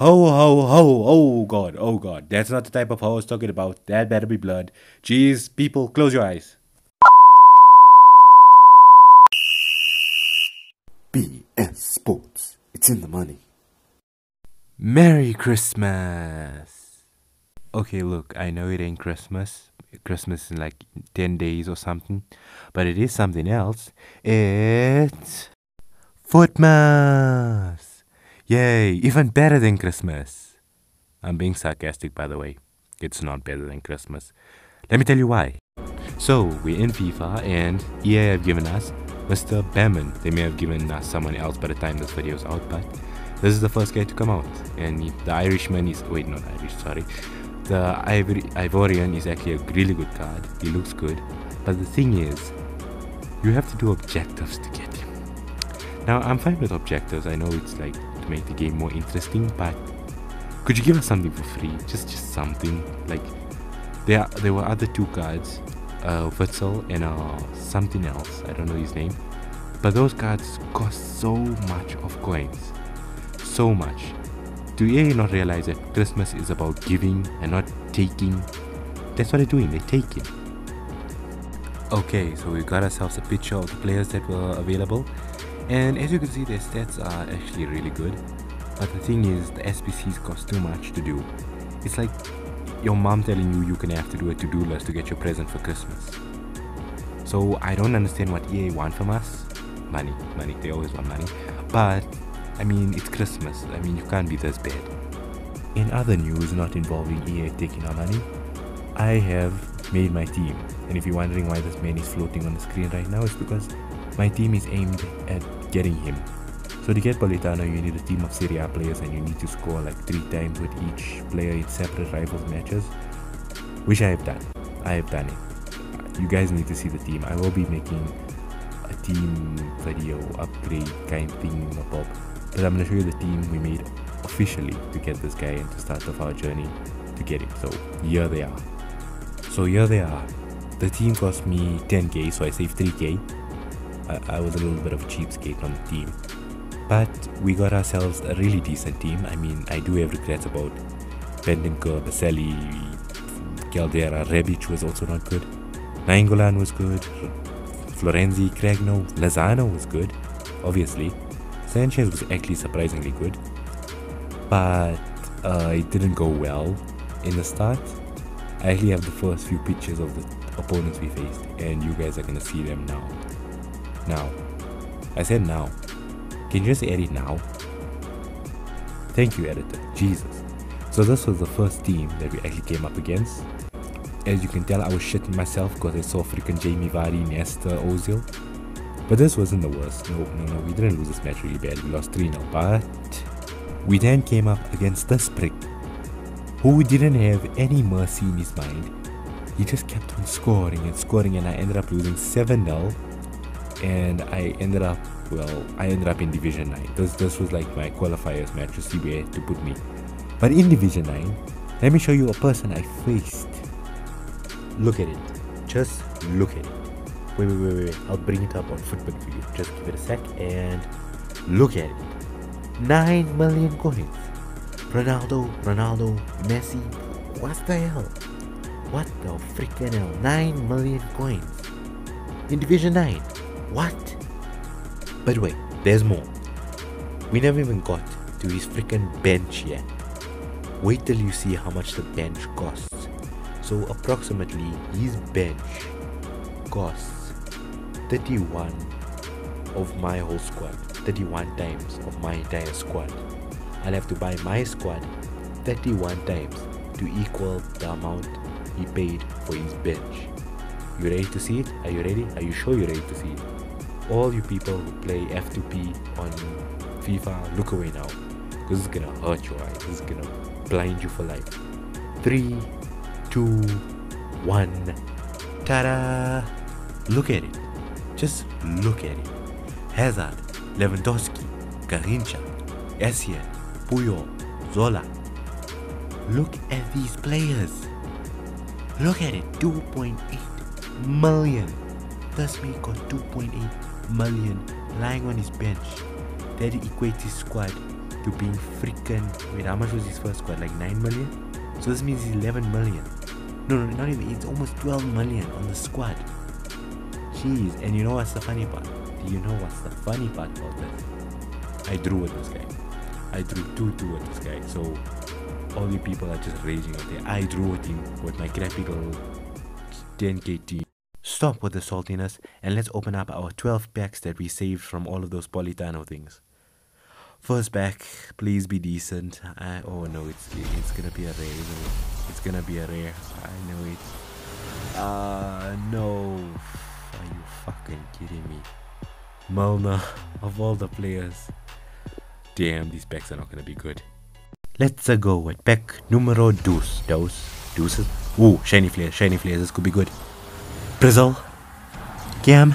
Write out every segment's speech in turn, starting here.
Ho, ho, ho. Oh, God. Oh, God. That's not the type of ho I was talking about. That better be blood. Jeez, people, close your eyes. BS Sports. It's in the money. Merry Christmas. Okay, look, I know it ain't Christmas. Christmas in like 10 days or something. But it is something else. It's FUTMAS. Yay, even better than Christmas. I'm being sarcastic, by the way. It's not better than Christmas. Let me tell you why. So, we're in FIFA and EA have given us Mr. Gbamin. They may have given us someone else by the time this video is out, but this is the first guy to come out. And the Irishman is... wait, not Irish, sorry. The Ivorian is actually a really good card. He looks good. But the thing is, you have to do objectives to get him. Now, I'm fine with objectives. I know it's like... make the game more interesting, but could you give us something for free? Just something. Like there were other two cards, Witzel and something else, I don't know his name, but those cards cost so much of coins, so much. Do EA not realize that Christmas is about giving and not taking? That's what they're doing, they're taking. Okay, so we got ourselves a picture of the players that were available. And as you can see, their stats are actually really good, but the thing is, the SBCs cost too much to do. It's like your mom telling you you can have to do a to-do list to get your present for Christmas. So I don't understand what EA want from us. Money, money, they always want money. But, I mean, it's Christmas, I mean, you can't be this bad. In other news not involving EA taking our money, I have made my team. And if you're wondering why this man is floating on the screen right now, it's because my team is aimed at getting him. So to get Politano, you need a team of Serie A players and you need to score like 3 times with each player in separate rivals matches, which I have done. I have done it. You guys need to see the team. I will be making a team video upgrade kind of thing, but I'm going to show you the team we made officially to get this guy and to start off our journey to get him. So here they are. The team cost me 10k, so I saved 3k. I was a little bit of a cheapskate on the team, but we got ourselves a really decent team. I mean, I do have regrets about Bendinco, Baselli, Caldera. Rebic was also not good. Nainggolan was good. Florenzi, Cragno, Lazano was good, obviously. Sanchez was actually surprisingly good, but it didn't go well in the start. I actually have the first few pictures of the opponents we faced, and you guys are gonna see them now. Now, I said now. Can you just edit now? Thank you, editor. Jesus. So this was the first team that we actually came up against. As you can tell, I was shitting myself because I saw freaking Jamie Vardy, Nesta, Ozil. But this wasn't the worst. No, we didn't lose this match really bad. We lost 3-0. But we then came up against this prick who didn't have any mercy in his mind. He just kept on scoring and scoring, and I ended up losing 7-0. And I ended up, well, I ended up in Division 9. This was like my qualifiers match to see where to put me. But in Division 9, let me show you a person I faced. Look at it. Just look at it. Wait. I'll bring it up on football for you. Just give it a sec and look at it. 9 million coins. Ronaldo, Messi. What the hell? What the freaking hell? 9 million coins. In Division 9. What? But wait, there's more. We never even got to his freaking bench yet. Wait till you see how much the bench costs. So approximately his bench costs 31 of my whole squad. 31 times of my entire squad. I'll have to buy my squad 31 times to equal the amount he paid for his bench. You ready to see it? Are you ready? Are you sure you're ready to see it? All you people who play F2P on FIFA, look away now. Because it's gonna hurt your eyes. It's gonna blind you for life. 3, 2, 1. Ta-da! Look at it. Just look at it. Hazard, Lewandowski, Karincha, Essien, Puyo, Zola. Look at these players. Look at it. 2.8 million. Thus we got 2.8 million lying on his bench. That equates his squad to to being freaking, wait, how much was his first squad, like 9 million? So this means he's 11 million. No, not even, it's almost 12 million on the squad. Jeez, and you know what's the funny part? Do you know what's the funny part about this? I drew with this guy. I drew 2-2 with this guy, so all the people are just raging out there. I drew with him with my crappy little 10k team. Stop with the saltiness and let's open up our 12 packs that we saved from all of those Politano things. First pack, please be decent. Oh no, it's gonna be a rare, isn't it? It's gonna be a rare. I know it. No. Are you fucking kidding me? Melna, of all the players. Damn, these packs are not gonna be good. Let's go with pack numero dos. Deuces. Ooh, shiny flares. This could be good. Brazil, Cam,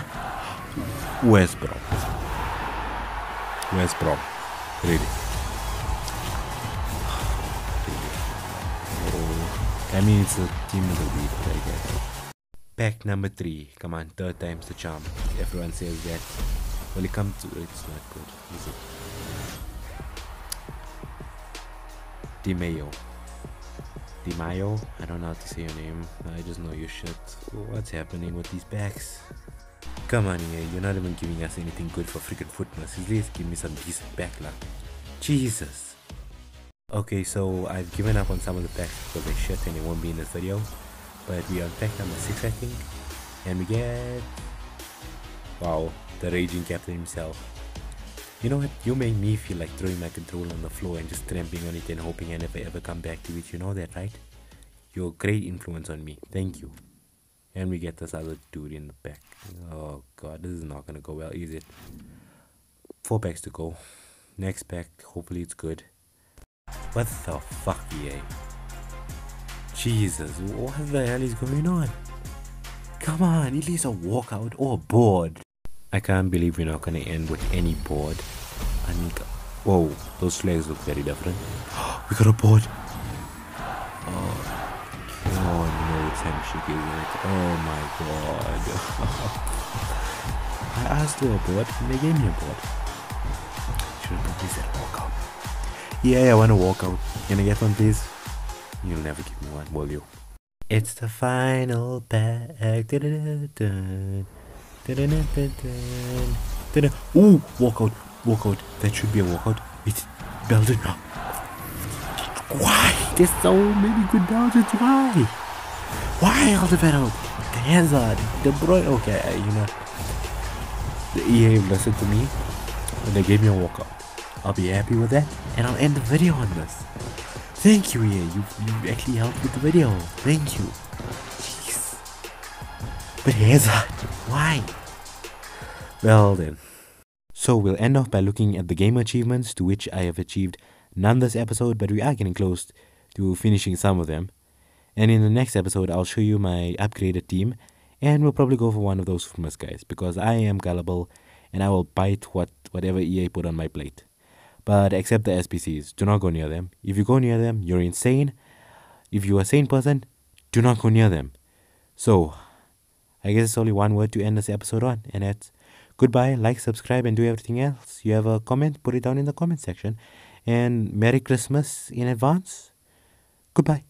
West Brom, really. Oh, I mean, it's a team of the week, I guess. Pack number 3, come on, third time's the charm. Everyone says that. Well, it comes to, it's not good, is it? Di Maio, I don't know how to say your name, I just know your shit. What's happening with these packs? Come on here, you're not even giving us anything good for freaking FUTMAS. At least give me some decent pack luck. Jesus. Okay, so I've given up on some of the packs because they're shit and it won't be in this video. But we are on pack number 6, I think. And we get... wow, the raging captain himself. You know what, you made me feel like throwing my control on the floor and just tramping on it and hoping I never ever come back to it, you know that, right? You're a great influence on me, thank you. And we get this other dude in the back. Oh god, this is not gonna go well, is it? 4 packs to go. Next pack, hopefully it's good. What the fuck, EA? Jesus, what the hell is going on? Come on, at least a walkout or a board. I can't believe we're not gonna end with any board. I mean, whoa, those flags look very different. We got a board. Oh no, it's handshake, isn't it? Oh my god. I asked for a board and they gave me a board. Should have probably said walk out. Yeah, I want to walk out. Can I get one, please? You'll never give me one, will you? It's the final pack. Ooh, walkout. That should be a walkout. It's Belgium. Why? There's so many good Belgians. Why? Why all the battle? The Hazard, the Bruyne. Okay, you know, the EA listened to me and they gave me a walkout. I'll be happy with that, and I'll end the video on this. Thank you, EA. You actually helped with the video. Thank you. Jeez. But Hazard. Why? Well then. So we'll end off by looking at the game achievements, to which I have achieved none this episode, but we are getting close to finishing some of them. And in the next episode, I'll show you my upgraded team, and we'll probably go for one of those FUTMAS guys, because I am gullible, and I will bite whatever EA put on my plate. But except the SBCs, do not go near them. If you go near them, you're insane. If you're a sane person, do not go near them. So... I guess it's only one word to end this episode on, and that's goodbye. Like, subscribe, and do everything else. You have a comment, put it down in the comment section. And Merry Christmas in advance. Goodbye.